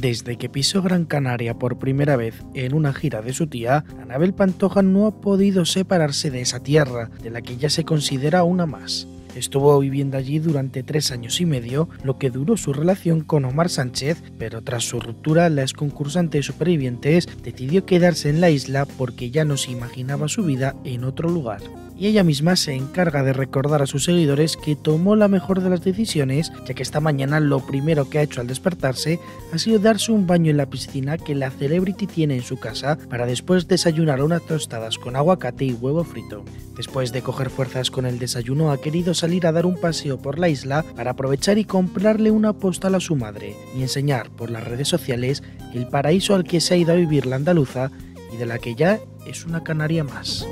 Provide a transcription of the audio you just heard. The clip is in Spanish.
Desde que pisó Gran Canaria por primera vez en una gira de su tía, Anabel Pantoja no ha podido separarse de esa tierra, de la que ya se considera una más. Estuvo viviendo allí durante 3 años y medio, lo que duró su relación con Omar Sánchez, pero tras su ruptura, la exconcursante de Supervivientes decidió quedarse en la isla porque ya no se imaginaba su vida en otro lugar. Y ella misma se encarga de recordar a sus seguidores que tomó la mejor de las decisiones, ya que esta mañana lo primero que ha hecho al despertarse ha sido darse un baño en la piscina que la celebrity tiene en su casa para después desayunar unas tostadas con aguacate y huevo frito. Después de coger fuerzas con el desayuno, ha querido salir a dar un paseo por la isla para aprovechar y comprarle una postal a su madre y enseñar por las redes sociales el paraíso al que se ha ido a vivir la andaluza y de la que ya es una canaria más.